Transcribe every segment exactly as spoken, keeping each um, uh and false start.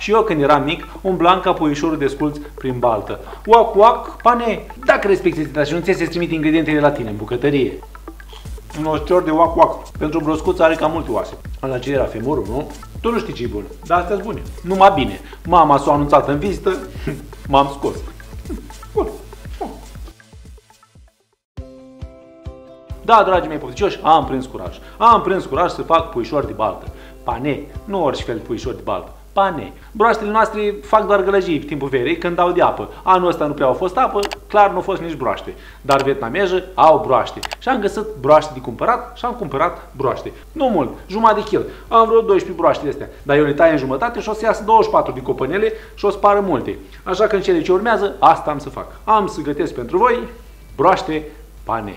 și eu când eram mic, umblam ca puișorul de sculț prin baltă. Uac, uac, pane, dacă respecti asta și nu ți se trimite ingredientele la tine în bucătărie. Un ostior de uac, uac, pentru broscuță are cam multe oase. Ala ce era femurul, nu? Tu nu știi ce-i bun, dar astea sunt bune. Numai bine. Mama s-a anunțat în vizită, m-am scos. Bun. Da, dragii mei pofticioși, am prins curaj. Am prins curaj să fac puișori de baltă. Pane, nu orice fel de puișori de baltă. Pane, broaștele noastre fac doar gălăgii timpul verii când dau de apă. Anul ăsta nu prea au fost apă, clar nu au fost nici broaște. Dar vietnamejă au broaște. Și am găsit broaște de cumpărat și am cumpărat broaște. Nu mult, jumătate de kil. Am vreo doisprezece broaște astea, dar eu le tai în jumătate și o să iasă douăzeci și patru de copănele și o spară multe. Așa că în cele ce urmează, asta am să fac. Am să gătesc pentru voi broaște pane.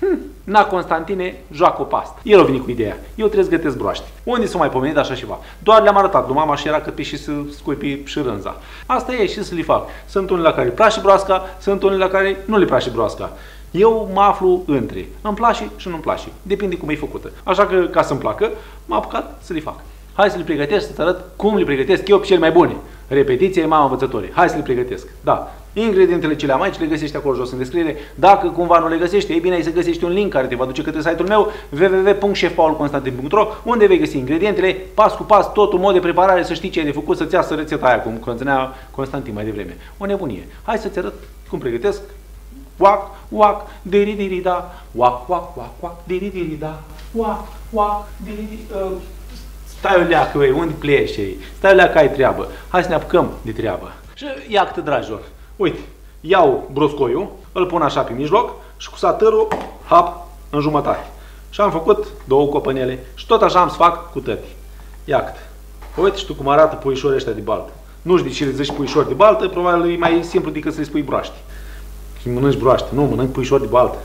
Hm, na, Constantine, joacă o pastă. El a venit cu ideea. Eu trebuie să gătesc broaște. Unde s-o mai pomenit așa ceva? Doar le-am arătat lui mama și era cât pe și să scuipi și rânza. Asta e și să le fac. Sunt unii la care îi place broasca, sunt unii la care nu le place broasca. Eu mă aflu între. Îmi place și nu-mi place. Depinde cum e făcută. Așa că, ca să-mi placă, m-am apucat să le fac. Hai să le pregătesc, să-ți arăt cum le pregătesc eu pe cele mai bune. Repetiția e mama învățătoare. Hai să le pregătesc. Da. Ingredientele ce le-am aici le găsești acolo jos în descriere. Dacă cumva nu le găsești, ei bine, ai să găsești un link care te va duce către site-ul meu w w w punct șef paul constantin punct r o, unde vei găsi ingredientele, pas cu pas, totul, mod de preparare, să știi ce ai de făcut, să-ți iasă rețeta aia, cum conținea Constantin mai devreme. O nebunie. Hai să-ți arăt cum pregătesc. Uac, uac, diri-diri-da, uac, uac, uac, uac, diri-diri-da, uac, uac, diri-diri-da. Stai o leacă, băi, unde pleci ei? Stai o leacă, ai treabă. Hai să ne apucăm de treabă. Și ia câte, dragilor. Uite, iau broscoiul, îl pun așa pe mijloc și cu satârul, hap, în jumătate. Și am făcut două copănele și tot așa am să fac cu tăti. Iacă-te. Uite și tu cum arată puișorii ăștia de baltă. Nu știu de ce le zici puișori de baltă, probabil e mai simplu decât să-i spui broaște. Când mănânci broaște, nu, mănânc puișori de baltă.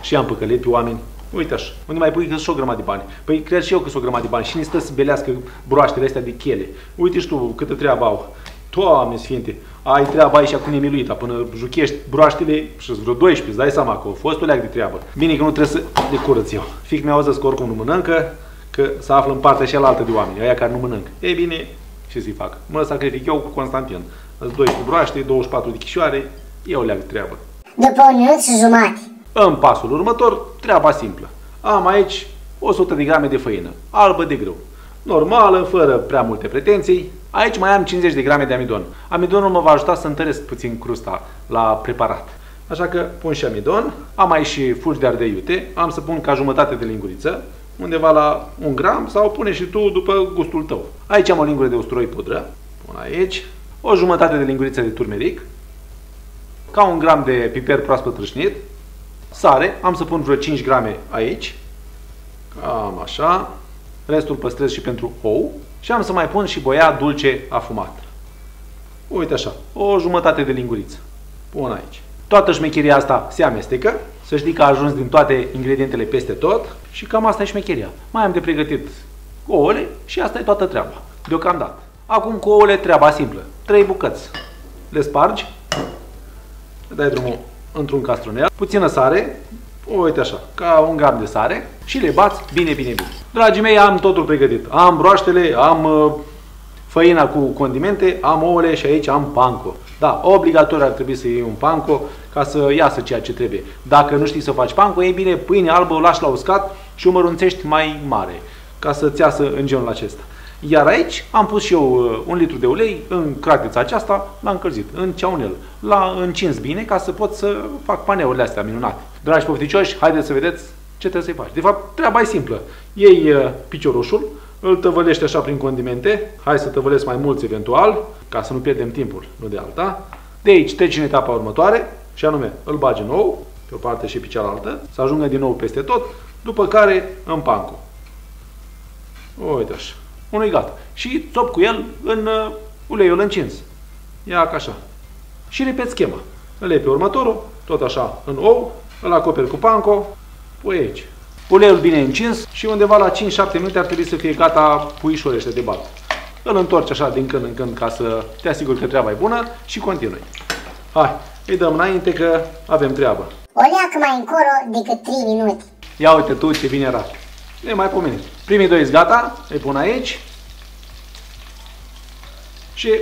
Și am păcălit pe oameni. Uite așa, unde mai pui că și o grămadă de bani. Păi cred și eu că sunt o grămadă de bani și ne stă să belească broaștele astea de chele. Uite și tu câtă treabă au. Doamne sfinte, ai treaba aici cu nemiluita, până juchești broaștele și vreo doisprezece, îți dai seama că au fost o leac de treabă. Bine că nu trebuie să le curăț eu. Fic mi-au zis că oricum nu mănâncă, că se află în partea cealaltă de oameni, aia care nu mănâncă. Ei bine, ce să-i fac? Mă sacrific eu cu Constantin. Îți doisprezece broaște, douăzeci și patru de chișoare, e o leac de treabă. După un minut și jumătate. În pasul următor, treaba simplă. Am aici o sută de grame de făină, albă de grâu. Normală, fără prea multe pretenții. Aici mai am cincizeci de grame de amidon. Amidonul mă va ajuta să întăresc puțin crusta la preparat. Așa că pun și amidon. Am aici și fulgi de ardei iute. Am să pun ca jumătate de linguriță, undeva la un gram, sau pune și tu după gustul tău. Aici am o lingură de usturoi pudră. Pun aici. O jumătate de linguriță de turmeric. Ca un gram de piper proaspăt rășnit. Sare. Am să pun vreo cinci grame aici. Cam așa. Restul păstrez și pentru ou. Și am să mai pun și boia dulce afumată. Uite așa, o jumătate de linguriță. Pun aici. Toată șmecheria asta se amestecă. Să știi că a ajuns din toate ingredientele peste tot. Și cam asta e șmecheria. Mai am de pregătit ouăle și asta e toată treaba. Deocamdată. Acum cu ouăle treaba simplă. trei bucăți. Le spargi. Le dai drumul într-un castronel. Puțină sare. Uite așa, ca un gram de sare și le bați bine, bine, bine. Dragii mei, am totul pregătit. Am broaștele, am uh, făina cu condimente, am ouăle și aici am panko. Da, obligatoriu ar trebui să iei un panko ca să iasă ceea ce trebuie. Dacă nu știi să faci panko, ei bine, pâine albă o lași la uscat și o mărunțești mai mare ca să-ți iasă în genul acesta. Iar aici am pus și eu un litru de ulei în cratița aceasta, l-am încălzit, în ceaunel. L-am încins bine ca să pot să fac paneurile astea minunate. Dragi pofticioși, haideți să vedeți ce trebuie să-i faci. De fapt, treaba e simplă. Iei picioroșul, îl tăvălești așa prin condimente. Hai să tăvălesc mai mulți eventual, ca să nu pierdem timpul, nu de alta. De aici treci în etapa următoare, și anume îl bagi în ou, pe o parte și pe cealaltă, să ajungă din nou peste tot, după care în panko. Uite așa. Unul gata. Și țop cu el în uh, uleiul încins. Ia ca așa. Și repet schema. Îl iei pe următorul, tot așa, în ou, îl acoperi cu panko, pui aici. Uleiul bine încins și undeva la cinci șapte minute ar trebui să fie gata puișorul ăsta de baltă. Îl întorci așa din când în când ca să te asiguri că treaba e bună și continui. Hai, îi dăm înainte că avem treabă. O leacă mai încolo decât trei minute. Ia uite tu ce bine arată. Nemaipomenit. Primii doi sunt gata, îi pun aici. și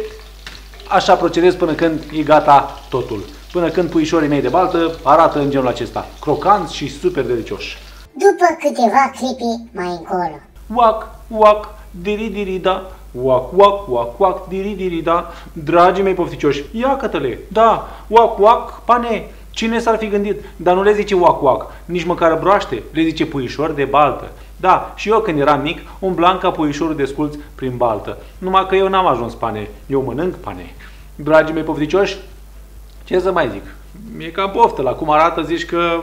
așa procedez până când e gata totul. Până când puișorii mei de baltă arată în genul acesta, crocanți și super delicioși. După câteva clipi mai încolo. Uac, uac, diri-dirida, uac, uac, uac, uac, diri-dirida, dragii mei pofticioși, ia cătăle, da, uac, uac, pane, cine s-ar fi gândit, dar nu le zice uac, uac, nici măcar broaște, le zice puișor de baltă. Da, și eu când eram mic, umblam ca puișorul de sculț prin baltă, numai că eu n-am ajuns pane, eu mănânc pane. Dragii mei pofticioși, ce să mai zic, e cam poftă, la cum arată zici că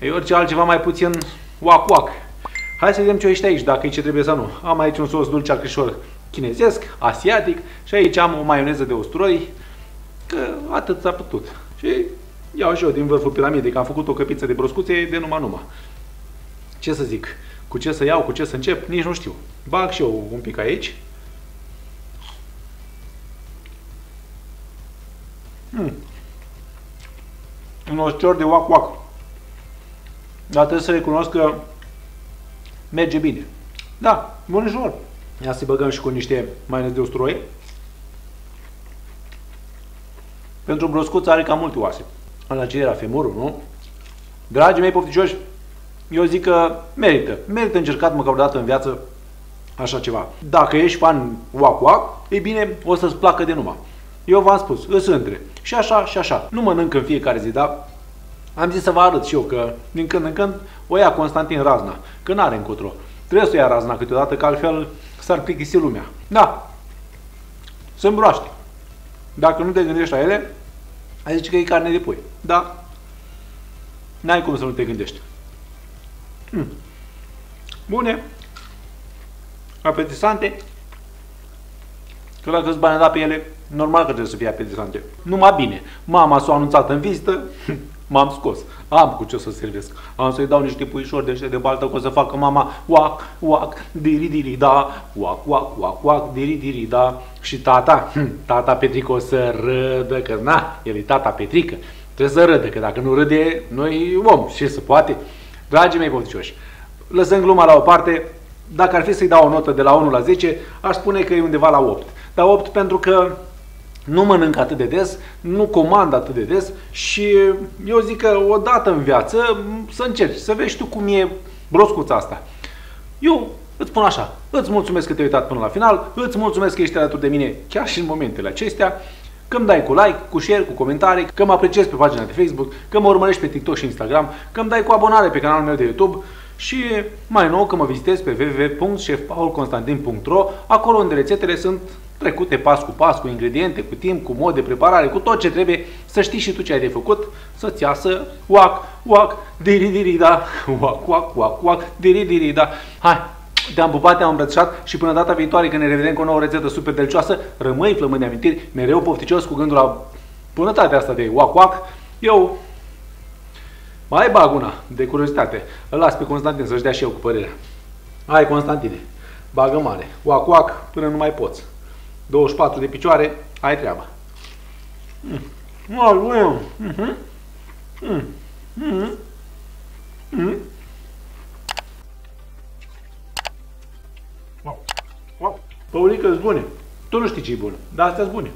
e orice altceva mai puțin uac-uac. Hai să vedem ce ești aici, dacă e ce trebuie sau nu. Am aici un sos dulce acrișor chinezesc, asiatic și aici am o maioneză de usturoi, că atât s-a putut. Și iau și eu din vârful piramidei, că am făcut o căpiță de broscuțe de numai numai. Ce să zic, cu ce să iau, cu ce să încep, nici nu știu. Bag și eu un pic aici. Mm. Un ostior de uac-uac. Dar trebuie să recunosc că merge bine. Da, bunjur. Ia să băgăm și cu niște maioneză de usturoi. Pentru broscuță are cam multe oase. Ala ce era femurul, nu? Dragii mei pofticioși, eu zic că merită. Merită încercat măcar o dată în viață așa ceva. Dacă ești fan uac-uac, e bine, o să-ți placă de numai. Eu v-am spus, îs între. Și așa, și așa. Nu mănânc în fiecare zi, dar am zis să vă arăt și eu că din când în când o ia Constantin razna, că n-are încotro. Trebuie să o ia razna câteodată, că altfel s-ar plictisi lumea. Da, sunt broaște. Dacă nu te gândești la ele, ai zice că e carne de pui. Da, n-ai cum să nu te gândești. Mm. Bune, apetisante, că la câți bani a dat pe ele, normal că trebuie să fie apetisante. Numai bine, mama s-a anunțat în vizită, m-am scos, am cu ce să servesc. Am să-i dau niște puișori de ăștia de baltă, că o să facă mama uac, uac, diri-diri-da, uac, uac, uac, uac, diri-diri-da. Și tata, tata Petrica o să râdă, că na, el e tata Petrica, trebuie să râdă, că dacă nu râde, noi om, ce se poate. Dragii mei pofticioși, lăsând gluma la o parte, dacă ar fi să-i dau o notă de la unu la zece, aș spune că e undeva la opt. Dar opt pentru că nu mănânc atât de des, nu comand atât de des și eu zic că odată în viață să încerci, să vezi tu cum e broscuța asta. Eu îți spun așa, îți mulțumesc că te-ai uitat până la final, îți mulțumesc că ești alături de mine chiar și în momentele acestea, că îmi dai cu like, cu share, cu comentarii, că mă apreciezi pe pagina de Facebook, că mă urmărești pe TikTok și Instagram, că îmi dai cu abonare pe canalul meu de YouTube și mai nou că mă vizitezi pe w w w punct șef paul constantin punct ro, acolo unde rețetele sunt trecute pas cu pas, cu ingrediente, cu timp, cu mod de preparare, cu tot ce trebuie să știi și tu ce ai de făcut, să-ți iasă uac, uac, diri-diri-da, uac, uac, uac, uac, diri-diri-da. Hai, te-am pupat, te-am îmbrățișat și până data viitoare când ne revedem cu o nouă rețetă super delicioasă, rămâi flămând de amintiri, mereu pofticios cu gândul la bunătatea asta de uac, uac. Eu mai bag una de curiozitate, îl las pe Constantin să-și dea și eu cu părerea. Hai Constantine, bagă mare, uac, uac, până nu mai poți. douăzeci și patru de picioare, ai treaba. Paulică, îți bune. Tu nu știi ce e bună, dar astea-s bune.